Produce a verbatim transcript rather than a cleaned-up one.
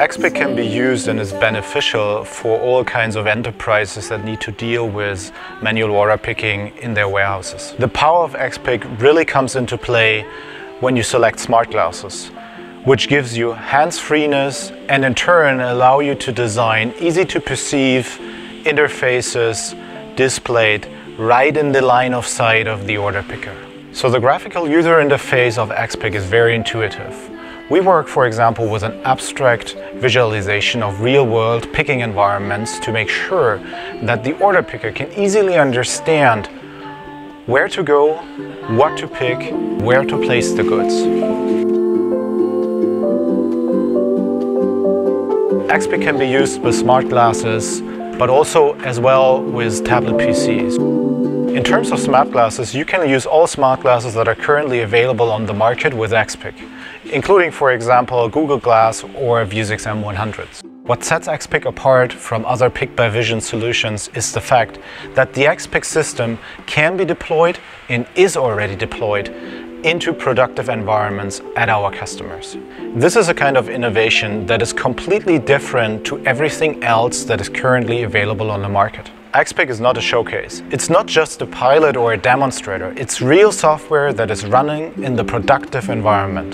X P I C can be used and is beneficial for all kinds of enterprises that need to deal with manual order picking in their warehouses. The power of X P I C really comes into play when you select smart glasses, which gives you hands-freeness and in turn allow you to design easy-to-perceive interfaces displayed right in the line of sight of the order picker. So the graphical user interface of X P I C is very intuitive. We work, for example, with an abstract visualization of real-world picking environments to make sure that the order picker can easily understand where to go, what to pick, where to place the goods. X P I C can be used with smart glasses, but also as well with tablet P Cs. In terms of smart glasses, you can use all smart glasses that are currently available on the market with X P I C, including, for example, Google Glass or Vuzix M one hundreds. What sets X P I C apart from other PIC-by-Vision solutions is the fact that the X P I C system can be deployed and is already deployed into productive environments at our customers. This is a kind of innovation that is completely different to everything else that is currently available on the market. X P I C is not a showcase. It's not just a pilot or a demonstrator. It's real software that is running in the productive environment.